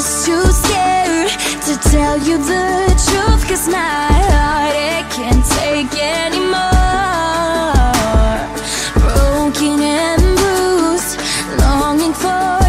just too scared to tell you the truth, 'cause my heart, it can't take anymore. Broken and bruised, longing for